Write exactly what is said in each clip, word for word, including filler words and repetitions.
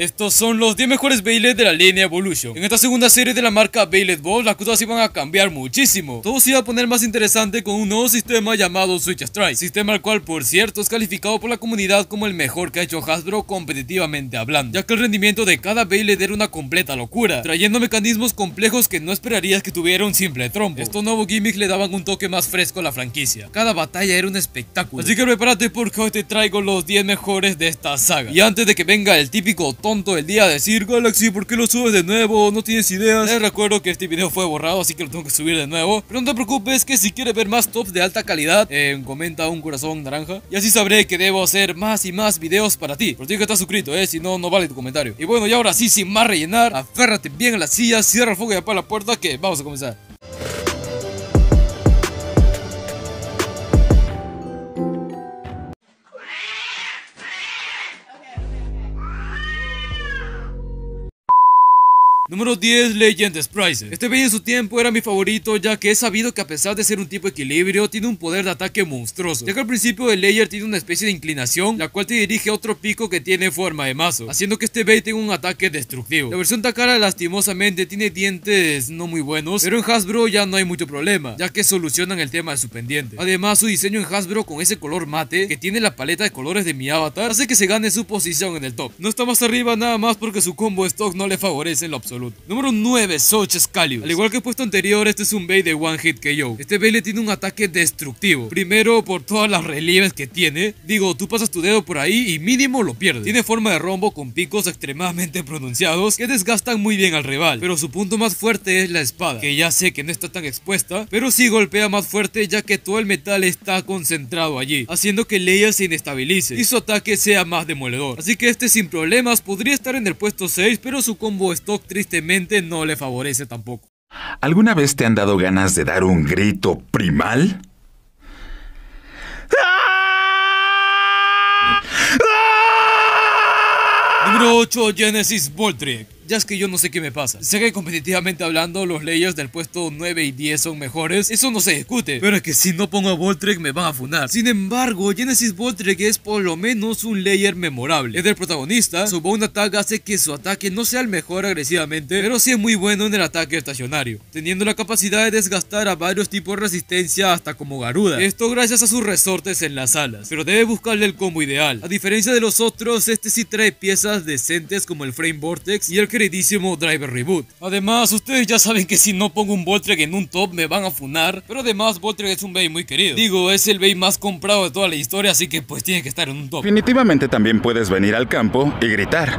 Estos son los diez mejores Beyblade de la línea Evolution. En esta segunda serie de la marca Beyblade Balls, las cosas iban a cambiar muchísimo. Todo se iba a poner más interesante con un nuevo sistema llamado Switch Strike, sistema al cual, por cierto, es calificado por la comunidad como el mejor que ha hecho Hasbro competitivamente hablando, ya que el rendimiento de cada Beyblade era una completa locura, trayendo mecanismos complejos que no esperarías que tuviera un simple trompo. Estos nuevos gimmicks le daban un toque más fresco a la franquicia. Cada batalla era un espectáculo. Así que prepárate porque hoy te traigo los diez mejores de esta saga. Y antes de que venga el típico tonto del día a decir: Galaxy, ¿por qué lo subes de nuevo? ¿No tienes ideas? Les recuerdo que este video fue borrado, así que lo tengo que subir de nuevo. Pero no te preocupes, que si quieres ver más tops de alta calidad, eh, comenta un corazón naranja y así sabré que debo hacer más y más videos para ti. Pero tienes que estar suscrito, eh, si no, no vale tu comentario. Y bueno, y ahora sí, sin más rellenar, aférrate bien a la silla, cierra el fuego y apaga la puerta que vamos a comenzar. Número diez, Legend Spryzen. Este Beyblade en su tiempo era mi favorito, ya que he sabido que a pesar de ser un tipo equilibrio, tiene un poder de ataque monstruoso, ya que al principio el layer tiene una especie de inclinación, la cual te dirige a otro pico que tiene forma de mazo, haciendo que este Beyblade tenga un ataque destructivo. La versión Takara lastimosamente tiene dientes no muy buenos, pero en Hasbro ya no hay mucho problema, ya que solucionan el tema de su pendiente. Además, su diseño en Hasbro con ese color mate, que tiene la paleta de colores de mi avatar, hace que se gane su posición en el top. No está más arriba nada más porque su combo stock no le favorece en lo absoluto. Número nueve, Soch Scalius. Al igual que el puesto anterior, este es un Beyblade de One Hit K O. Este Beyblade tiene un ataque destructivo. Primero, por todas las relieves que tiene. Digo, tú pasas tu dedo por ahí y mínimo lo pierdes. Tiene forma de rombo con picos extremadamente pronunciados que desgastan muy bien al rival. Pero su punto más fuerte es la espada, que ya sé que no está tan expuesta, pero sí golpea más fuerte, ya que todo el metal está concentrado allí, haciendo que Leia se inestabilice y su ataque sea más demoledor. Así que este sin problemas podría estar en el puesto seis, pero su combo stock triste Tristemente no le favorece tampoco. ¿Alguna vez te han dado ganas de dar un grito primal? Número ocho, Genesis Valtryek. Ya es que yo no sé qué me pasa. Sé que competitivamente hablando, los layers del puesto nueve y diez son mejores, eso no se discute, pero es que si no pongo a Valtryek me van a funar. Sin embargo, Genesis Valtryek es por lo menos un layer memorable. Es del protagonista, su bone attack hace que su ataque no sea el mejor agresivamente, pero sí es muy bueno en el ataque estacionario, teniendo la capacidad de desgastar a varios tipos de resistencia hasta como Garuda. Esto gracias a sus resortes en las alas, pero debe buscarle el combo ideal. A diferencia de los otros, este sí trae piezas decentes como el Frame Vortex y el que queridísimo Driver Reboot. Además, ustedes ya saben que si no pongo un Valtryek en un top me van a funar, pero además Valtryek es un Beyblade muy querido. Digo, es el Beyblade más comprado de toda la historia, así que pues tiene que estar en un top. Definitivamente también puedes venir al campo y gritar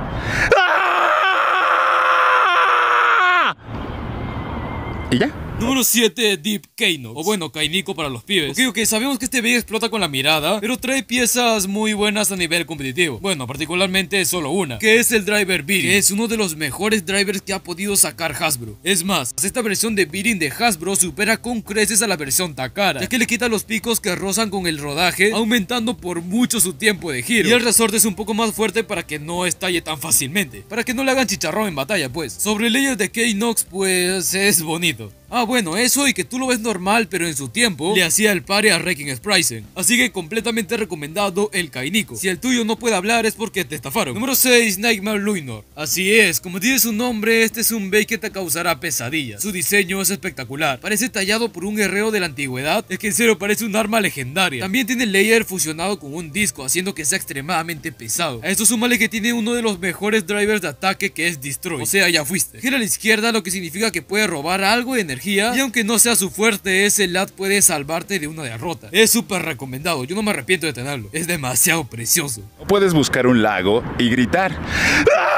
¡ah! Y ya. Número siete, Deep Kaynox, o bueno, Kainico para los pibes. Ok, ok, sabemos que este Beyblade explota con la mirada, pero trae piezas muy buenas a nivel competitivo. Bueno, particularmente solo una, que es el Driver Beating, que es uno de los mejores drivers que ha podido sacar Hasbro. Es más, esta versión de Beating de Hasbro supera con creces a la versión Takara, ya que le quita los picos que rozan con el rodaje, aumentando por mucho su tiempo de giro. Y el resorte es un poco más fuerte para que no estalle tan fácilmente, para que no le hagan chicharrón en batalla, pues. Sobre el layer de Kaynox, pues es bonito. Ah, bueno, eso y que tú lo ves normal, pero en su tiempo le hacía el pare a Wrecking Spryzen. Así que completamente recomendado el Kainico. Si el tuyo no puede hablar es porque te estafaron. Número seis, Nightmare Lunar. Así es, como tiene su nombre, este es un Beyblade que te causará pesadillas. Su diseño es espectacular. Parece tallado por un guerrero de la antigüedad. Es que en serio parece un arma legendaria. También tiene el layer fusionado con un disco, haciendo que sea extremadamente pesado. A esto súmale que tiene uno de los mejores drivers de ataque, que es Destroy. O sea, ya fuiste. Gira a la izquierda, lo que significa que puede robar algo de energía. Y aunque no sea su fuerte, ese L A D puede salvarte de una derrota. Es súper recomendado, yo no me arrepiento de tenerlo. Es demasiado precioso. Puedes buscar un lago y gritar ¡ah!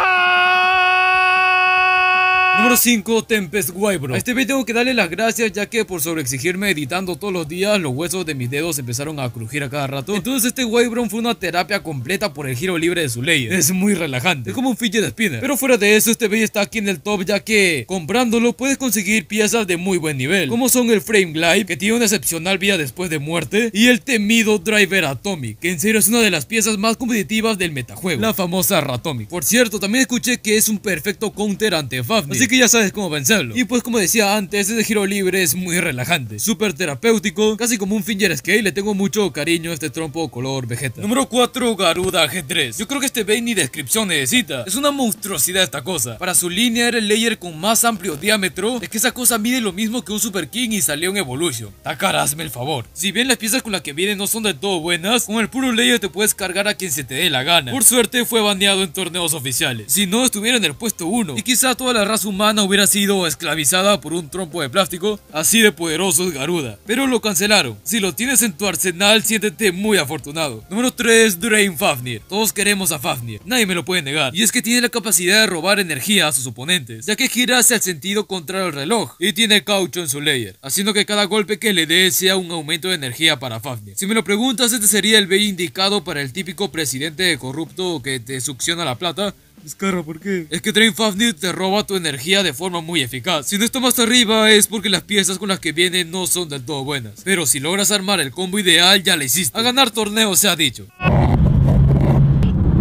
Número cinco, Tempest Wyvern. A este Beyblade tengo que darle las gracias, ya que por sobreexigirme editando todos los días, los huesos de mis dedos empezaron a crujir a cada rato. Entonces este Wyvern fue una terapia completa por el giro libre de su ley. Es muy relajante, es como un fidget spinner. Pero fuera de eso, este Beyblade está aquí en el top, ya que comprándolo puedes conseguir piezas de muy buen nivel, como son el Frame Glide, que tiene una excepcional vida después de muerte, y el temido Driver Atomic, que en serio es una de las piezas más competitivas del metajuego, la famosa Ratomic. Por cierto, también escuché que es un perfecto counter ante Fafnick. Así que que ya sabes cómo pensarlo. Y pues como decía antes, ese giro libre es muy relajante, súper terapéutico, casi como un finger skate. Le tengo mucho cariño a este trompo color vegeta. Número cuatro, Garuda G tres. Yo creo que este bait ni descripción necesita. Es una monstruosidad esta cosa. Para su línea era el layer con más amplio diámetro. Es que esa cosa mide lo mismo que un Super King y salió en Evolution. Takara, hazme el favor. Si bien las piezas con las que vienen no son del todo buenas, con el puro layer te puedes cargar a quien se te dé la gana. Por suerte fue baneado en torneos oficiales. Si no, estuviera en el puesto uno. Y quizá toda la raza humana hubiera sido esclavizada por un trompo de plástico. Así de poderoso es Garuda. Pero lo cancelaron. Si lo tienes en tu arsenal, siéntete muy afortunado. Número tres, Drain Fafnir. Todos queremos a Fafnir, nadie me lo puede negar. Y es que tiene la capacidad de robar energía a sus oponentes, ya que gira hacia el sentido contrario al reloj y tiene caucho en su layer, haciendo que cada golpe que le dé sea un aumento de energía para Fafnir. Si me lo preguntas, este sería el bait indicado para el típico presidente corrupto que te succiona la plata. Descarga, ¿por qué? Es que Drain Fafnir te roba tu energía de forma muy eficaz. Si no está más arriba es porque las piezas con las que viene no son del todo buenas. Pero si logras armar el combo ideal, ya le hiciste. A ganar torneo se ha dicho.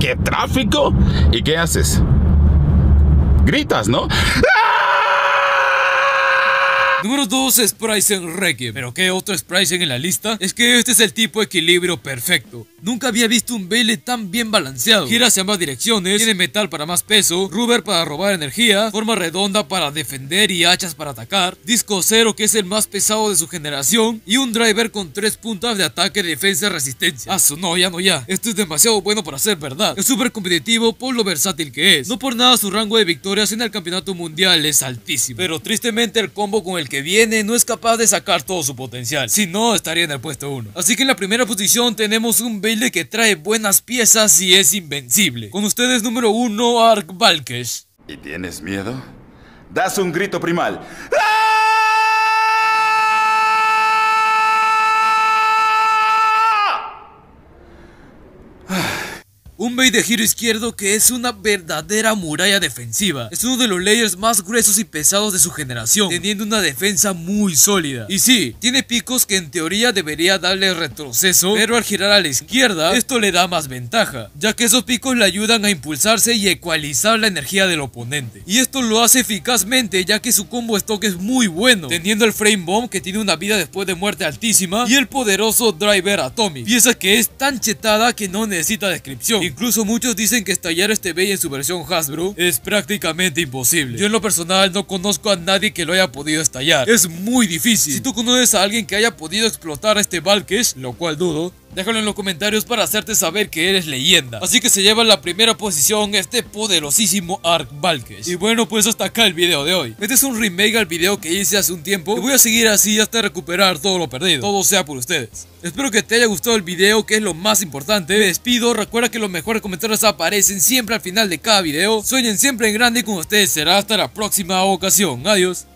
¿Qué tráfico? ¿Y qué haces? Gritas, ¿no? Número dos, Spryzen Requiem. ¿Pero qué otro Spryzen en la lista? Es que este es el tipo de equilibrio perfecto. Nunca había visto un Beyblade tan bien balanceado. Gira hacia ambas direcciones, tiene metal para más peso, rubber para robar energía, forma redonda para defender y hachas para atacar, disco cero que es el más pesado de su generación, y un driver con tres puntas de ataque, defensa, resistencia. Ah, no, ya no, ya. Esto es demasiado bueno para ser verdad. Es súper competitivo por lo versátil que es. No por nada su rango de victorias en el campeonato mundial es altísimo. Pero tristemente el combo con el que que viene no es capaz de sacar todo su potencial. Si no, estaría en el puesto uno. Así que en la primera posición tenemos un Beyblade que trae buenas piezas y es invencible. Con ustedes, número uno, Ark Valkesh. ¿Y tienes miedo? Das un grito primal. ¡Ah! Un bait de giro izquierdo que es una verdadera muralla defensiva. Es uno de los layers más gruesos y pesados de su generación, teniendo una defensa muy sólida. Y sí, tiene picos que en teoría debería darle retroceso, pero al girar a la izquierda, esto le da más ventaja, ya que esos picos le ayudan a impulsarse y ecualizar la energía del oponente. Y esto lo hace eficazmente, ya que su combo stock es muy bueno, teniendo el frame bomb que tiene una vida después de muerte altísima, y el poderoso driver Atomic, pieza que es tan chetada que no necesita descripción. Incluso muchos dicen que estallar este Beyblade en su versión Hasbro es prácticamente imposible. Yo en lo personal no conozco a nadie que lo haya podido estallar. Es muy difícil. Si tú conoces a alguien que haya podido explotar este Valkesh, lo cual dudo, déjalo en los comentarios para hacerte saber que eres leyenda. Así que se lleva la primera posición este poderosísimo Ark Valkesh. Y bueno, pues hasta acá el video de hoy. Este es un remake al video que hice hace un tiempo. Y voy a seguir así hasta recuperar todo lo perdido. Todo sea por ustedes. Espero que te haya gustado el video, que es lo más importante. Me despido. Recuerda que los mejores comentarios aparecen siempre al final de cada video. Sueñen siempre en grande y con ustedes será hasta la próxima ocasión. Adiós.